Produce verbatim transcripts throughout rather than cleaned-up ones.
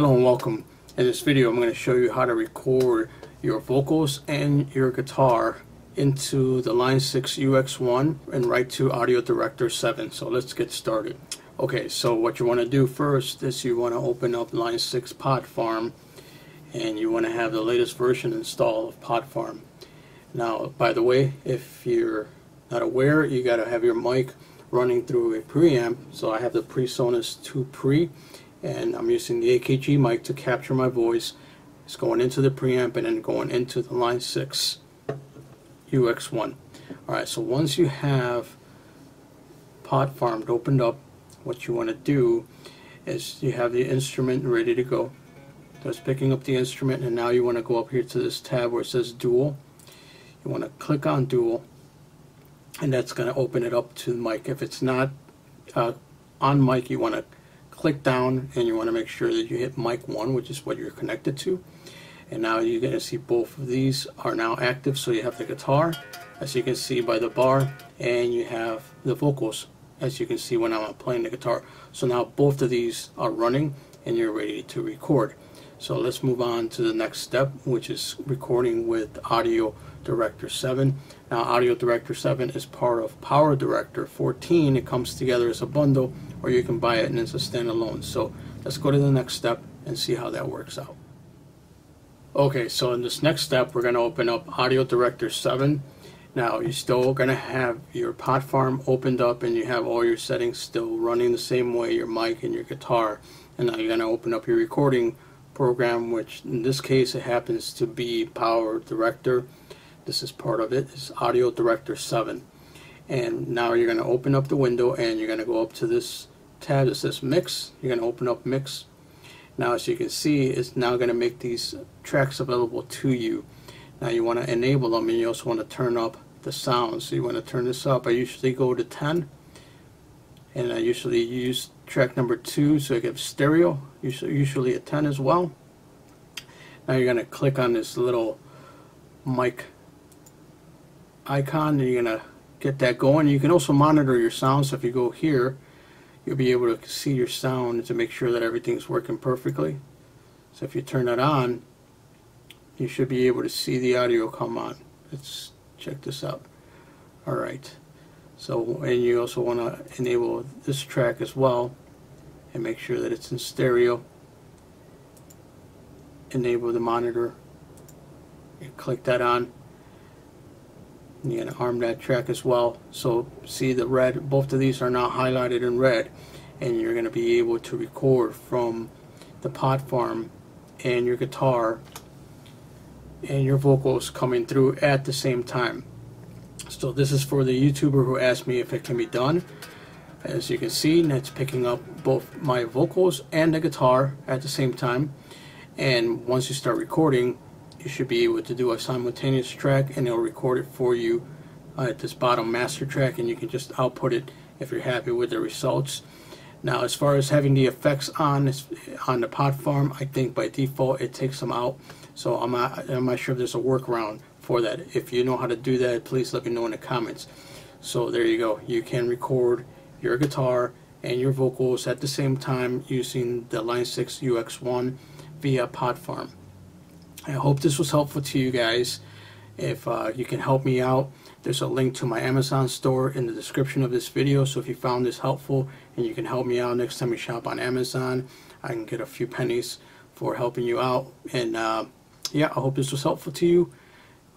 Hello and welcome. In this video I'm going to show you how to record your vocals and your guitar into the Line six U X one and right to AudioDirector seven. So let's get started. Okay, so what you want to do first is you want to open up Line six Pod Farm, and you want to have the latest version installed of Pod Farm. Now, by the way, if you're not aware, you got to have your mic running through a preamp. So I have the PreSonus two Pre, and I'm using the A K G mic to capture my voice. It's going into the preamp and then going into the Line six U X one. Alright, so once you have Pod Farm opened up, what you want to do is you have the instrument ready to go. So it's picking up the instrument, and now you want to go up here to this tab where it says Dual. You want to click on Dual, and that's going to open it up to the mic. If it's not uh, on mic, you want to click down and you want to make sure that you hit mic one, which is what you're connected to. And now you're going to see both of these are now active. So you have the guitar, as you can see by the bar, and you have the vocals, as you can see when I'm playing the guitar. So now both of these are running and you're ready to record. So let's move on to the next step, which is recording with AudioDirector seven. Now AudioDirector seven is part of PowerDirector fourteen. It comes together as a bundle, or you can buy it and it's a standalone. So let's go to the next step and see how that works out. Okay, so in this next step, we're going to open up AudioDirector seven. Now you're still going to have your Pod Farm opened up, and you have all your settings still running the same way, your mic and your guitar. And now you're going to open up your recording program, which in this case it happens to be PowerDirector. This is part of it. It's AudioDirector seven. And now you're going to open up the window and you're going to go up to this tab that says Mix. You're going to open up Mix. Now, as you can see, it's now going to make these tracks available to you. Now you want to enable them, and you also want to turn up the sound. So you want to turn this up. I usually go to ten, and I usually use track number two, so it gives stereo, usually, usually at ten as well. Now you're going to click on this little mic icon, and you're going to get that going. You can also monitor your sound, so if you go here, you'll be able to see your sound to make sure that everything's working perfectly. So if you turn it on, you should be able to see the audio come on. Let's check this out. Alright, so, and you also want to enable this track as well and make sure that it's in stereo. Enable the monitor and click that on. And you're going to arm that track as well. So see the red, both of these are now highlighted in red, and you're going to be able to record from the Pod Farm and your guitar and your vocals coming through at the same time. So this is for the YouTuber who asked me if it can be done. As you can see, it's picking up both my vocals and the guitar at the same time, and once you start recording, you should be able to do a simultaneous track, and it'll record it for you uh, at this bottom master track, and you can just output it if you're happy with the results. Now, as far as having the effects on on the Pod Farm, I think by default it takes them out, so I'm not, I'm not sure if there's a workaround for that. If you know how to do that, please let me know in the comments. So there you go. You can record your guitar and your vocals at the same time using the Line six U X one via Pod Farm. I hope this was helpful to you guys. If uh, you can help me out, there's a link to my Amazon store in the description of this video. So if you found this helpful and you can help me out next time you shop on Amazon, I can get a few pennies for helping you out. And uh, yeah, I hope this was helpful to you.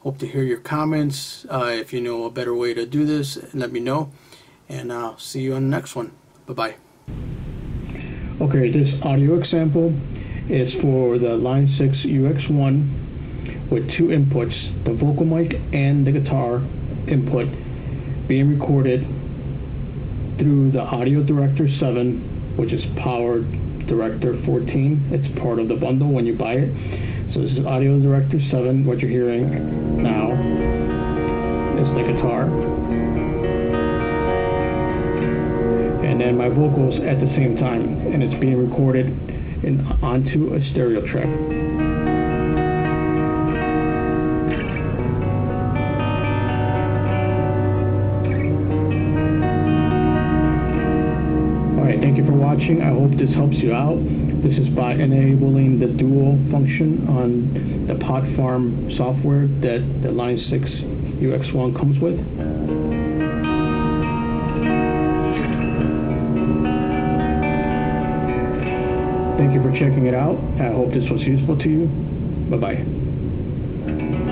Hope to hear your comments. Uh, if you know a better way to do this, let me know. And I'll see you on the next one. Bye-bye. Okay, this audio example is for the Line six U X one with two inputs, the vocal mic and the guitar input, being recorded through the AudioDirector seven, which is PowerDirector fourteen. It's part of the bundle when you buy it. So this is AudioDirector seven. What you're hearing now is the guitar, and then my vocals at the same time, and it's being recorded and onto a stereo track. Alright, thank you for watching. I hope this helps you out. This is by enabling the dual function on the Pod Farm software that the Line six U X one comes with. Thank you for checking it out. I hope this was useful to you. Bye-bye.